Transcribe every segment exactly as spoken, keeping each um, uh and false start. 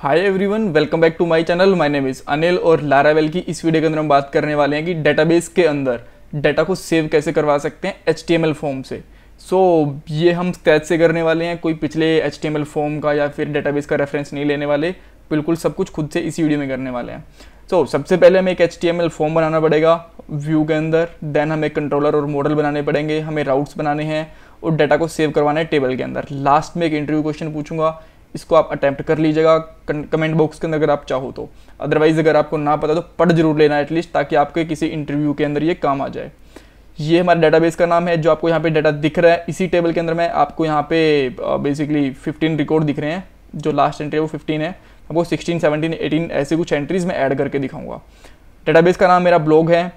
Hi everyone, welcome back to my channel. My name is Anil और Laravel की इस video के अंदर हम बात करने वाले हैं कि डेटाबेस के अंदर डाटा को सेव कैसे करवा सकते हैं H T M L form से। सो so, ये हम स्क्रैच से करने वाले हैं, कोई पिछले H T M L form का या फिर डेटाबेस का रेफरेंस नहीं लेने वाले, बिल्कुल सब कुछ खुद से इसी वीडियो में करने वाले हैं। सो so, सबसे पहले हमें एक H T M L form बनाना पड़ेगा व्यू के अंदर, देन हमें कंट्रोलर और मॉडल बनाने पड़ेंगे, हमें राउट्स बनाने हैं और डाटा को सेव करवाना है टेबल के अंदर। लास्ट में एक इंटरव्यू क्वेश्चन पूछूंगा, इसको आप अटैम्प्ट कर लीजिएगा कमेंट बॉक्स के अंदर अगर आप चाहो तो, अदरवाइज़ अगर आपको ना पता तो पढ़ जरूर लेना एटलीस्ट, ताकि आपके किसी इंटरव्यू के अंदर ये काम आ जाए। ये हमारे डेटाबेस का नाम है जो आपको यहाँ पे डाटा दिख रहा है। इसी टेबल के अंदर मैं आपको यहाँ पे बेसिकली फिफ्टीन रिकॉर्ड दिख रहे हैं, जो लास्ट एंट्री है वो फिफ्टीन है, आपको सिक्सटीन सेवनटीन एटीन ऐसे कुछ एंट्रीज में ऐड करके दिखाऊंगा। डेटाबेस का नाम मेरा ब्लॉग है,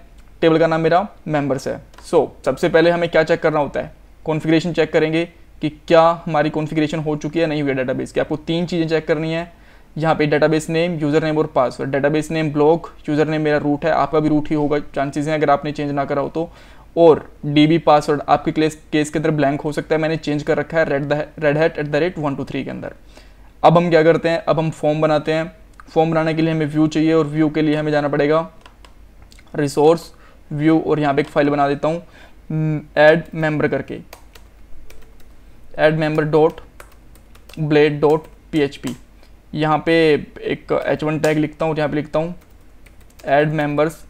टेबल का नाम मेरा मेम्बर्स है। सो सबसे पहले हमें क्या चेक करना होता है, कॉन्फ़िगरेशन चेक करेंगे कि क्या हमारी कॉन्फ़िगरेशन हो चुकी है नहीं हुई है डेटाबेस की। आपको तीन चीज़ें चेक करनी है यहाँ पे, डेटाबेस नेम, यूज़र नेम और password. Database name block, user name मेरा रूट है, आपका भी रूट ही होगा, चांसेस हैं अगर आपने चेंज ना करा हो तो। और डीबी पासवर्ड आपके केस केस के अंदर ब्लैंक हो सकता है, मैंने चेंज कर रखा है red red hat at the rate one two three के अंदर। अब हम क्या करते हैं, अब हम फॉर्म बनाते हैं। फॉर्म बनाने के लिए हमें व्यू चाहिए और व्यू के लिए हमें जाना पड़ेगा रिसोर्स व्यू, और यहाँ पर एक फाइल बना देता हूँ ऐड मेम्बर करके, add member dot blade dot P H P. यहाँ पे एक एच वन टैग लिखता हूँ और यहाँ पे लिखता हूँ एड मेम्बर्स,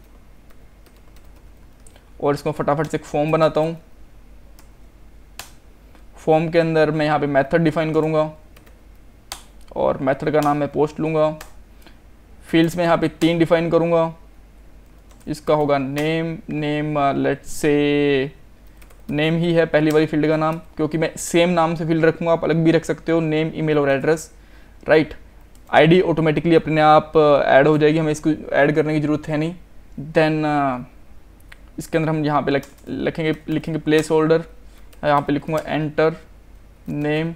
और इसको फटाफट से एक फॉर्म बनाता हूँ। फॉर्म के अंदर मैं यहाँ पे मेथड डिफाइन करूँगा और मेथड का नाम मैं पोस्ट लूँगा। फील्ड्स में यहाँ पे तीन डिफाइन करूँगा, इसका होगा नेम, नेम लेट्स से नेम ही है पहली वाली फील्ड का नाम, क्योंकि मैं सेम नाम से फील्ड रखूँगा, आप अलग भी रख सकते हो, नेम, ईमेल और एड्रेस। राइट, आईडी ऑटोमेटिकली अपने आप ऐड हो जाएगी, हमें इसको ऐड करने की ज़रूरत है नहीं। देन uh, इसके अंदर हम यहाँ पे लिखेंगे लिखेंगे प्लेस होल्डर, यहाँ पे लिखूँगा एंटर नेम,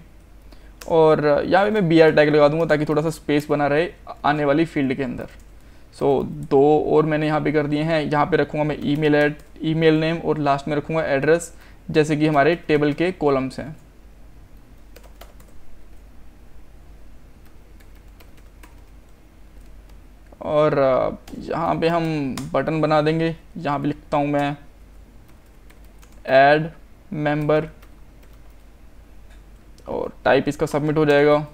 और यहाँ पे मैं बी आर टैग लगा दूँगा ताकि थोड़ा सा स्पेस बना रहे आने वाली फील्ड के अंदर। सो so, दो और मैंने यहाँ पे कर दिए हैं। यहाँ पे रखूँगा मैं ईमेल ऐड ईमेल नेम और लास्ट में रखूँगा एड्रेस, जैसे कि हमारे टेबल के कॉलम्स हैं। और यहाँ पे हम बटन बना देंगे, यहाँ पे लिखता हूँ मैं ऐड मेंबर और टाइप इसका सबमिट हो जाएगा।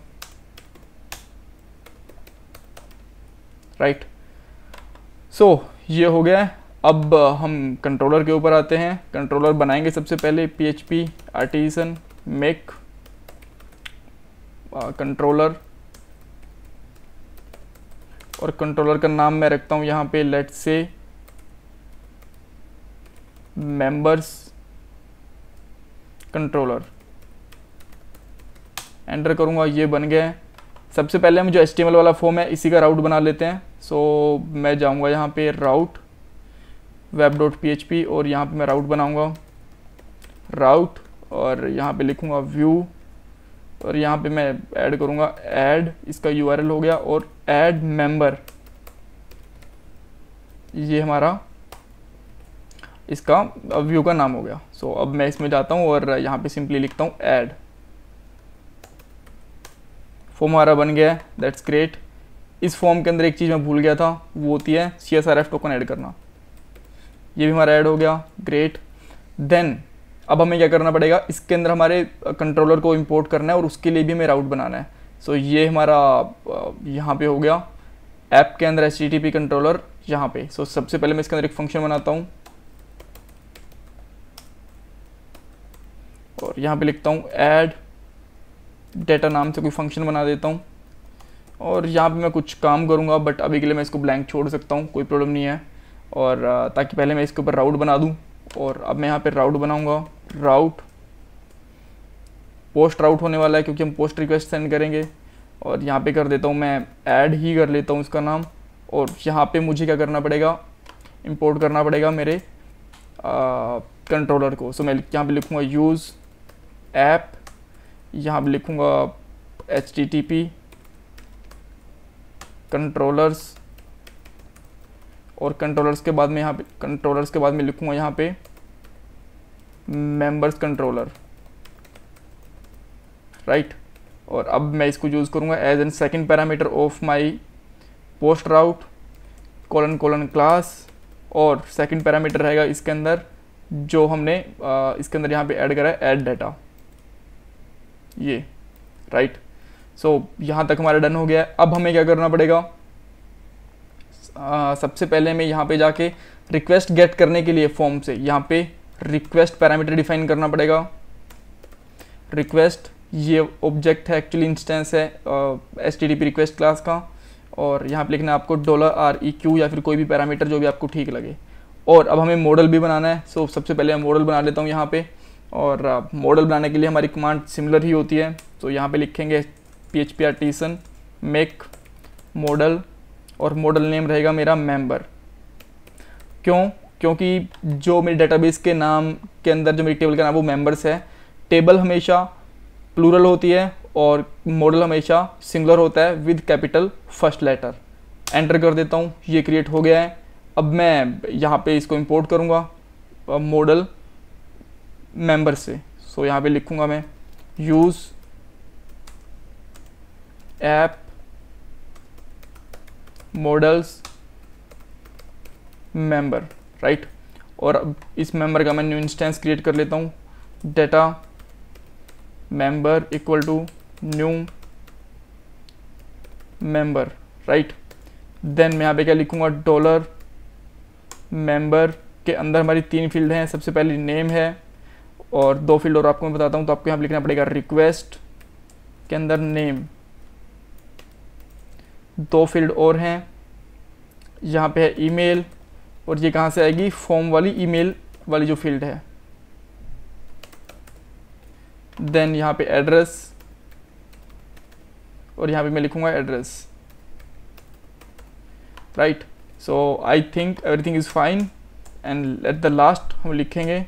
राइट, सो so, ये हो गया है। अब हम कंट्रोलर के ऊपर आते हैं। कंट्रोलर बनाएंगे सबसे पहले P H P artisan make controller, और कंट्रोलर का नाम मैं रखता हूँ यहाँ पे let's say members controller, enter करूँगा, ये बन गया है। सबसे पहले हम जो एच टी एम एल वाला फॉर्म है इसी का राउट बना लेते हैं। सो so, मैं जाऊंगा यहाँ पे route web dot P H P, और यहाँ पे मैं राउट बनाऊंगा राउट, और यहाँ पे लिखूँगा व्यू, और यहाँ पे मैं ऐड करूँगा ऐड, इसका यू आर एल हो गया, और ऐड मेंबर ये हमारा इसका व्यू का नाम हो गया। सो so, अब मैं इसमें जाता हूँ और यहाँ पे सिंपली लिखता हूँ ऐड, फॉर्म हमारा बन गया है। That's great. इस फॉर्म के अंदर एक चीज़ मैं भूल गया था, वो होती है C S R F token add करना, ये भी हमारा ऐड हो गया। ग्रेट, देन अब हमें क्या करना पड़ेगा, इसके अंदर हमारे कंट्रोलर को इंपोर्ट करना है और उसके लिए भी हमें राउट बनाना है। सो so, ये हमारा यहाँ पे हो गया ऐप के अंदर H T T P controller यहाँ पे। सो so, सबसे पहले मैं इसके अंदर एक फंक्शन बनाता हूँ और यहाँ पे लिखता हूँ ऐड डेटा नाम से कोई फंक्शन बना देता हूँ, और यहाँ पे मैं कुछ काम करूँगा बट अभी के लिए मैं इसको ब्लैंक छोड़ सकता हूँ, कोई प्रॉब्लम नहीं है। और ताकि पहले मैं इसके ऊपर राउट बना दूँ, और अब मैं यहाँ पे राउट बनाऊँगा राउट पोस्ट राउट होने वाला है क्योंकि हम पोस्ट रिक्वेस्ट सेंड करेंगे, और यहाँ पे कर देता हूँ मैं ऐड ही कर लेता हूँ उसका नाम, और यहाँ पर मुझे क्या करना पड़ेगा, इम्पोर्ट करना पड़ेगा मेरे कंट्रोलर को। सो मैं यहाँ पर लिखूँगा यूज़ ऐप, यहाँ पर लिखूँगा H T T P controllers, और कंट्रोलर्स के बाद में यहाँ पे कंट्रोलर्स के बाद में लिखूँगा यहाँ पे मेंबर्स कंट्रोलर। राइट, और अब मैं इसको यूज़ करूँगा as an second parameter of my post route colon colon class, और सेकेंड पैरामीटर रहेगा इसके अंदर जो हमने आ, इसके अंदर यहाँ पे ऐड करा है ऐड डाटा, ये राइट। सो so, यहाँ तक हमारा डन हो गया है। अब हमें क्या करना पड़ेगा, आ, सबसे पहले हमें यहाँ पे जाके रिक्वेस्ट गेट करने के लिए फॉर्म से यहाँ पे रिक्वेस्ट पैरामीटर डिफाइन करना पड़ेगा। रिक्वेस्ट ये ऑब्जेक्ट है, एक्चुअली इंस्टेंस है H T D P request class का, और यहाँ पे लिखना है आपको डॉलर आर ई क्यू या फिर कोई भी पैरामीटर जो भी आपको ठीक लगे। और अब हमें मॉडल भी बनाना है। सो so, सबसे पहले मैं मॉडल बना लेता हूँ यहाँ पे, और मॉडल uh, बनाने के लिए हमारी कमांड सिमिलर ही होती है। तो so, यहाँ पे लिखेंगे P H P artisan make model, और मॉडल नेम रहेगा मेरा मेंबर। क्यों? क्योंकि जो मेरे डेटाबेस के नाम के अंदर जो मेरी टेबल का नाम वो मेंबर्स है। टेबल हमेशा प्लूरल होती है और मॉडल हमेशा सिंगुलर होता है with capital first letter. Enter कर देता हूँ, ये क्रिएट हो गया है। अब मैं यहाँ पे इसको इंपोर्ट करूँगा मॉडल मेंबर से। सो so, यहाँ पे लिखूँगा मैं use app models member, right. और अब इस मेंबर का मैं न्यू इंस्टेंस क्रिएट कर लेता हूँ। Data member equal to new member, right. Then मैं यहाँ पे क्या लिखूँगा, डॉलर मेंबर के अंदर हमारी तीन फील्ड हैं। सबसे पहले नेम है और दो फील्ड और आपको मैं बताता हूँ। तो आपको यहाँ पे लिखना पड़ेगा रिक्वेस्ट के अंदर नेम, दो फील्ड और हैं। यहाँ पे है ईमेल, और ये कहाँ से आएगी, फॉर्म वाली ईमेल वाली जो फील्ड है। देन यहाँ पे एड्रेस, और यहाँ पे मैं लिखूँगा address, right. So I think everything is fine, and at the last हम लिखेंगे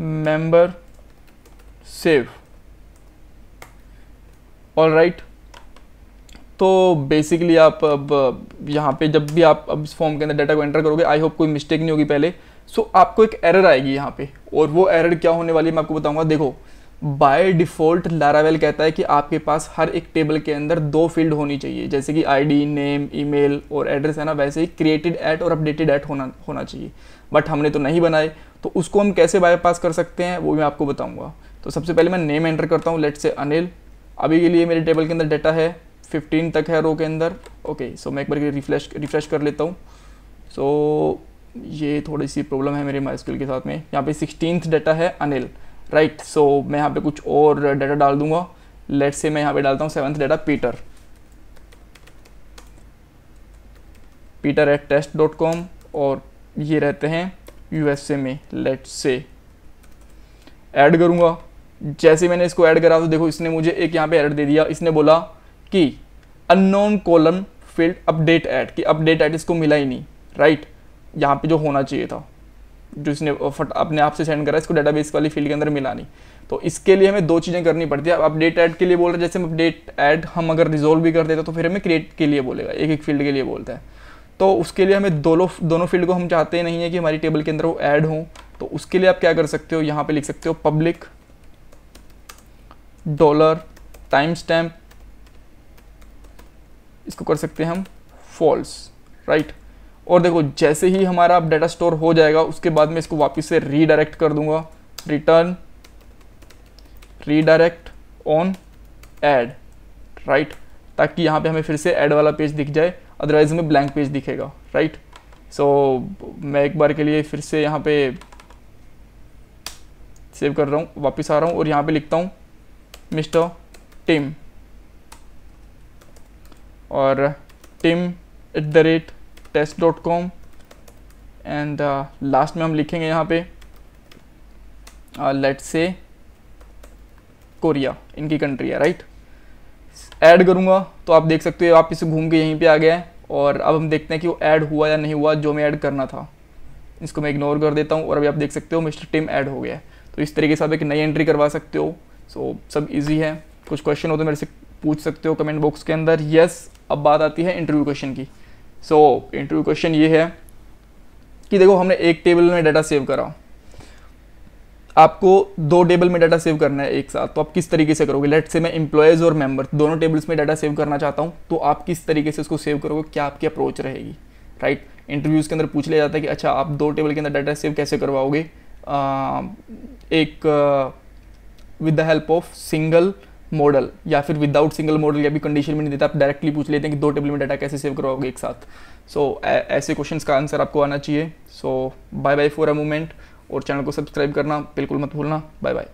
मेंबर सेव, ऑल राइट। तो बेसिकली आप अब यहाँ पे जब भी आप अब इस फॉर्म के अंदर डाटा को एंटर करोगे, आई होप कोई मिस्टेक नहीं होगी पहले। सो so, आपको एक एरर आएगी यहाँ पे, और वो एरर क्या होने वाली है मैं आपको बताऊंगा। देखो, बाय डिफ़ॉल्ट लारावेल कहता है कि आपके पास हर एक टेबल के अंदर दो फील्ड होनी चाहिए, जैसे कि आईडी, नेम, ईमेल और एड्रेस है ना, वैसे ही क्रिएटेड एट और अपडेटेड एट होना होना चाहिए। बट हमने तो नहीं बनाए, तो उसको हम कैसे बायपास कर सकते हैं वो मैं आपको बताऊँगा। तो सबसे पहले मैं नेम एंटर करता हूँ, लेट से अनिल। अभी के लिए मेरे टेबल के अंदर डाटा है फिफ्टीन तक है रो के अंदर। ओके, सो मैं एक बार रिफ्रेश रिफ्रेश कर लेता हूँ। सो ये थोड़ी सी प्रॉब्लम है मेरे माइस्क्यूएल के साथ में। यहाँ पे सिक्सटीन्थ डाटा है अनिल, राइट। सो मैं यहाँ पे कुछ और डाटा डाल दूंगा। लेट से मैं यहाँ पे डालता हूँ seventh data Peter, Peter at test dot com, और ये रहते हैं यूएसए में। लेट से ऐड करूँगा। जैसे मैंने इसको ऐड करा तो देखो इसने मुझे एक यहाँ पर एरर दे दिया। इसने बोला कि unknown column field update add, कि अपडेट ऐड इसको मिला ही नहीं, राइट। यहाँ पे जो होना चाहिए था, जो इसने फट अपने आप से सेंड करा, इसको डेटाबेस वाली फील्ड के अंदर मिला नहीं। तो इसके लिए हमें दो चीज़ें करनी पड़ती है। अब अपडेट ऐड के लिए बोल रहे, जैसे हम अपडेट ऐड हम अगर रिजोल्व भी कर देते तो फिर हमें क्रिएट के लिए बोलेगा, एक एक फील्ड के लिए बोलता है। तो उसके लिए हमें दोनों दोनों फील्ड को हम चाहते नहीं है कि हमारी टेबल के अंदर वो ऐड हों। तो उसके लिए आप क्या कर सकते हो, यहाँ पर लिख सकते हो पब्लिक डॉलर टाइम स्टैम्प, इसको कर सकते हैं हम फॉल्स, राइट। और देखो जैसे ही हमारा डाटा स्टोर हो जाएगा उसके बाद मैं इसको वापस से रीडायरेक्ट कर दूंगा, return redirect on add, right, ताकि यहाँ पे हमें फिर से ऐड वाला पेज दिख जाए, अदरवाइज हमें ब्लैंक पेज दिखेगा, राइट। सो so, मैं एक बार के लिए फिर से यहाँ पे सेव कर रहा हूँ, वापस आ रहा हूँ और यहाँ पे लिखता हूँ मिस्टर टिम, और Tim at the rate test dot com, and last में हम लिखेंगे यहाँ पे लेट्स से कोरिया, इनकी कंट्री है, राइट। ऐड करूँगा तो आप देख सकते हो आप इसे घूम के यहीं पे आ गया है। और अब हम देखते हैं कि वो ऐड हुआ या नहीं हुआ जो मैं ऐड करना था। इसको मैं इग्नोर कर देता हूँ और अभी आप देख सकते हो मिस्टर टिम ऐड हो गया है। तो इस तरीके से आप एक नई एंट्री करवा सकते हो। सो so, सब ईजी है। कुछ क्वेश्चन हो तो मेरे से पूछ सकते हो कमेंट बॉक्स के अंदर। यस, अब बात आती है इंटरव्यू क्वेश्चन की। सो इंटरव्यू क्वेश्चन ये है कि देखो हमने एक टेबल में डाटा सेव करा, आपको दो टेबल में डाटा सेव करना है एक साथ, तो आप किस तरीके से करोगे। लेट्स से मैं एम्प्लॉयज़ और मेंबर्स दोनों टेबल्स में डाटा सेव करना चाहता हूँ, तो आप किस तरीके से इसको सेव करोगे, क्या आपकी अप्रोच रहेगी, राइट। इंटरव्यूज़ के अंदर पूछ लिया जाता है कि अच्छा आप दो टेबल के अंदर डाटा सेव कैसे करवाओगे, एक with the help of single model या फिर विदाउट सिंगल मॉडल, या भी कंडीशन में नहीं देता, आप डायरेक्टली पूछ लेते हैं कि दो टेबल में डाटा कैसे सेव करवाओगे एक साथ। सो so, ऐसे क्वेश्चंस का आंसर आपको आना चाहिए। So bye bye for a moment, और चैनल को सब्सक्राइब करना बिल्कुल मत भूलना। Bye bye.